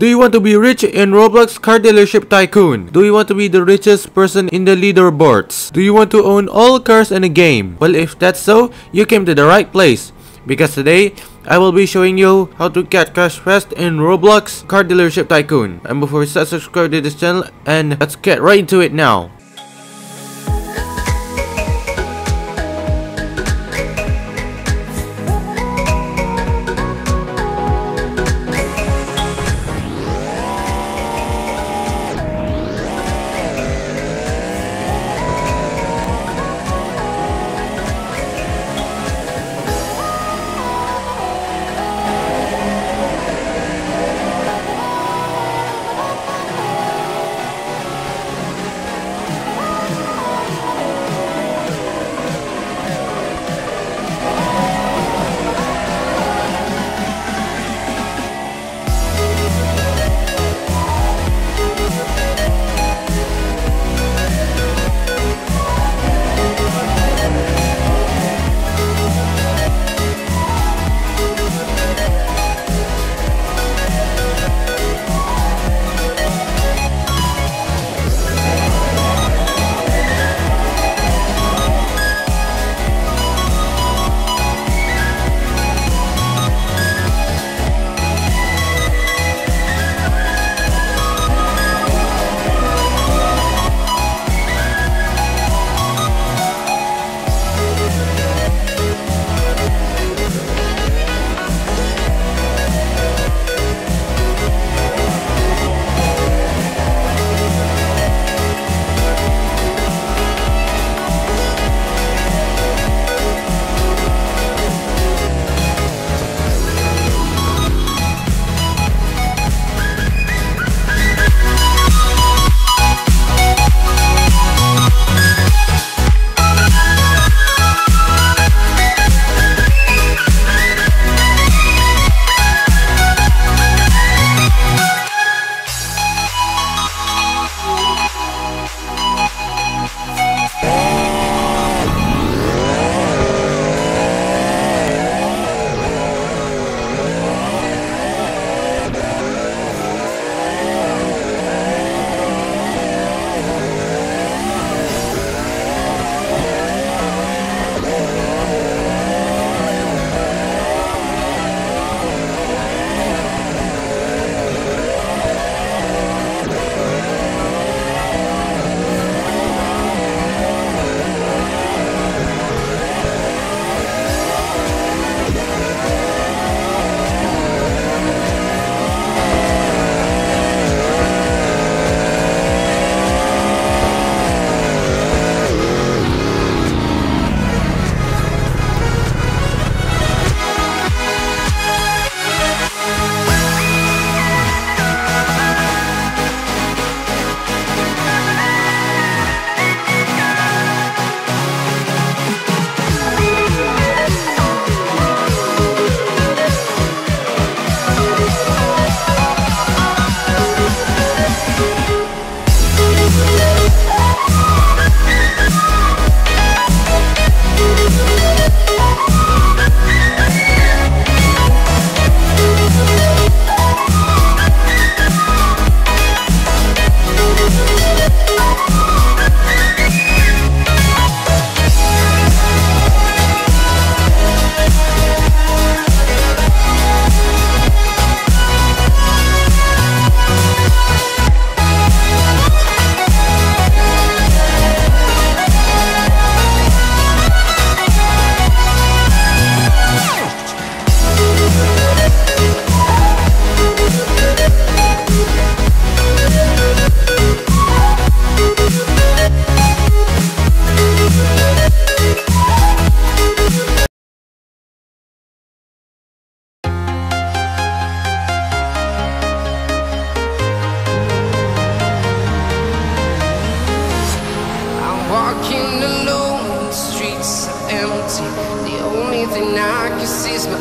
Do you want to be rich in Roblox Car Dealership Tycoon? Do you want to be the richest person in the leaderboards? Do you want to own all cars in a game? Well, if that's so, you came to the right place, because today I will be showing you how to get cash fast in Roblox Car Dealership Tycoon. And before we start, subscribe to this channel and let's get right into it now.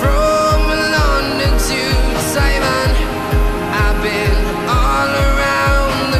from London to Taiwan. I've been all around the